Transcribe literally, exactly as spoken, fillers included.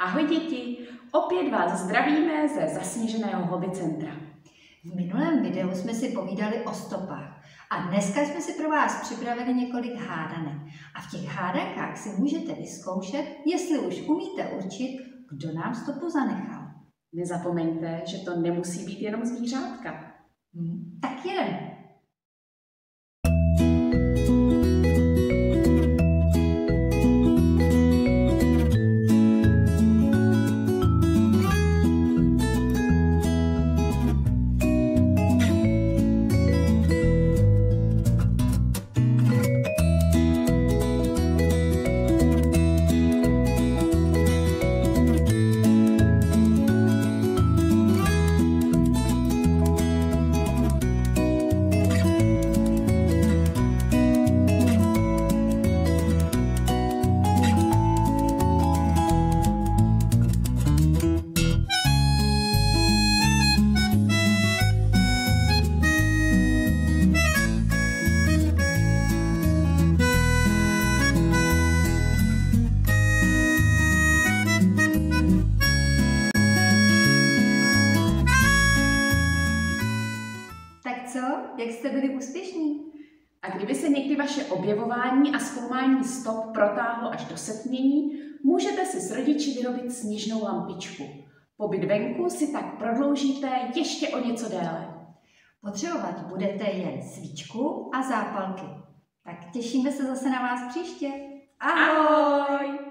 Ahoj děti, opět vás zdravíme ze zasněženého hobby centra. V minulém videu jsme si povídali o stopách a dneska jsme si pro vás připravili několik hádanek. A v těch hádankách si můžete vyzkoušet, jestli už umíte určit, kdo nám stopu zanechal. Nezapomeňte, že to nemusí být jenom zvířátka. Hmm, tak jedeme. Jak jste byli úspěšní? A kdyby se někdy vaše objevování a zkoumání stop protáhlo až do setmění, můžete si s rodiči vyrobit sněžnou lampičku. Pobyt venku si tak prodloužíte ještě o něco déle. Potřebovat budete jen svíčku a zápalky. Tak těšíme se zase na vás příště. Ahoj! Ahoj!